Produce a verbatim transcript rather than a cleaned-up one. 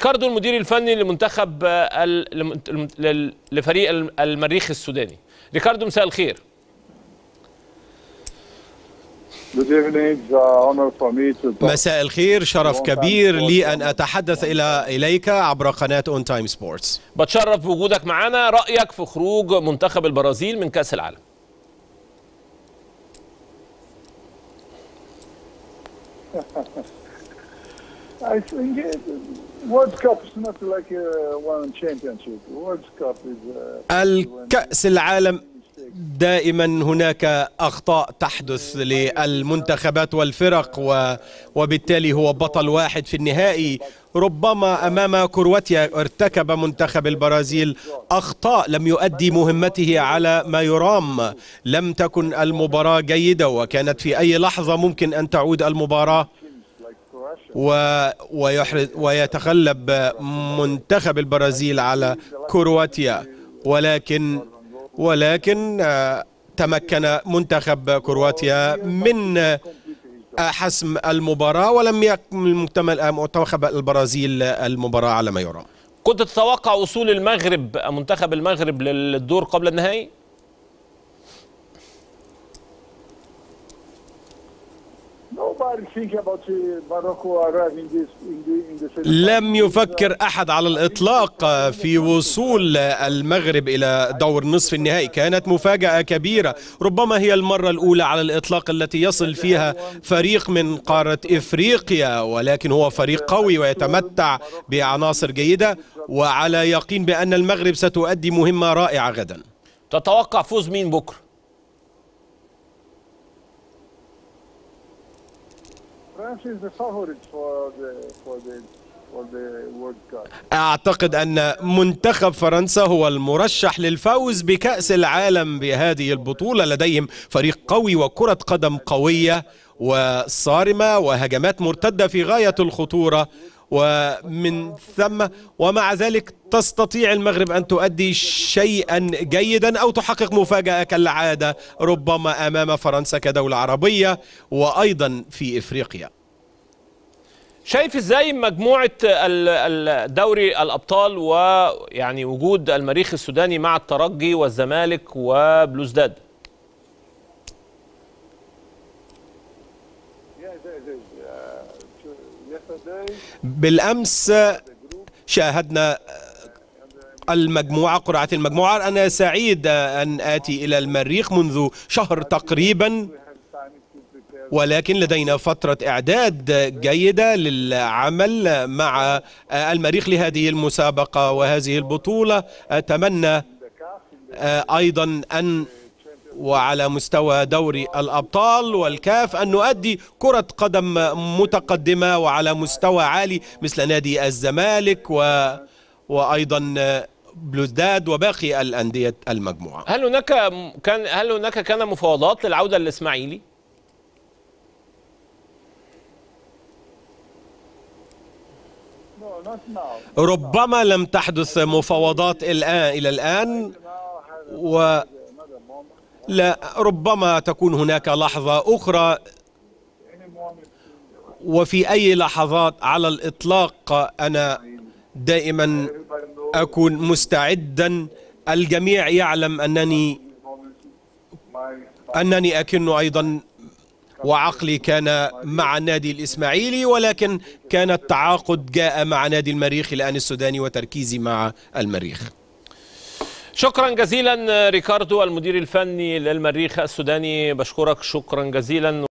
ريكاردو المدير الفني لمنتخب لفريق المريخ السوداني. ريكاردو مساء الخير. مساء الخير، شرف كبير لي أن أتحدث إلى إليك عبر قناة أون تايم سبورتس. بتشرف بوجودك معنا. رأيك في خروج منتخب البرازيل من كأس العالم؟ الكأس العالم دائما هناك أخطاء تحدث للمنتخبات والفرق، وبالتالي هو بطل واحد في النهائي. ربما أمام كرواتيا ارتكب منتخب البرازيل أخطاء، لم يؤدي مهمته على ما يرام. لم تكن المباراة جيدة، وكانت في أي لحظة ممكن أن تعود المباراة و... ويتغلب منتخب البرازيل على كرواتيا. ولكن ولكن تمكن منتخب كرواتيا من حسم المباراة، ولم يكمل منتخب البرازيل المباراة على ما يرام. كنت تتوقع وصول المغرب منتخب المغرب للدور قبل النهائي؟ لم يفكر أحد على الإطلاق في وصول المغرب إلى دور نصف النهائي. كانت مفاجأة كبيرة، ربما هي المرة الأولى على الإطلاق التي يصل فيها فريق من قارة إفريقيا، ولكن هو فريق قوي ويتمتع بعناصر جيدة، وعلى يقين بأن المغرب ستؤدي مهمة رائعة غدا. تتوقع فوز مين بكرة؟ أعتقد أن منتخب فرنسا هو المرشح للفوز بكأس العالم بهذه البطولة. لديهم فريق قوي وكرة قدم قوية وصارمة وهجمات مرتدة في غاية الخطورة، ومن ثم ومع ذلك تستطيع المغرب أن تؤدي شيئا جيدا أو تحقق مفاجأة كالعادة، ربما أمام فرنسا كدولة عربية وأيضا في إفريقيا. شايف إزاي مجموعة دوري الأبطال ويعني وجود المريخ السوداني مع الترجي والزمالك وبلوزداد؟ بالأمس شاهدنا المجموعة، قرعة المجموعة. أنا سعيد أن آتي إلى المريخ منذ شهر تقريبا، ولكن لدينا فترة إعداد جيدة للعمل مع المريخ لهذه المسابقة وهذه البطولة. أتمنى أيضا أن وعلى مستوى دوري الأبطال والكاف أن نؤدي كرة قدم متقدمة وعلى مستوى عالي مثل نادي الزمالك و... وأيضا بلوزداد وباقي الأندية المجموعة. هل هناك كان هل هناك كان مفاوضات للعودة للإسماعيلي؟ ربما لم تحدث مفاوضات الآن إلى الآن، و لا ربما تكون هناك لحظة أخرى، وفي أي لحظات على الإطلاق أنا دائما أكون مستعدا. الجميع يعلم أنني أنني أكن أيضا وعقلي كان مع النادي الإسماعيلي، ولكن كان التعاقد جاء مع نادي المريخ الآن السوداني وتركيزي مع المريخ. شكرا جزيلا ريكاردو المدير الفني للمريخ السوداني، بشكرك شكرا جزيلا.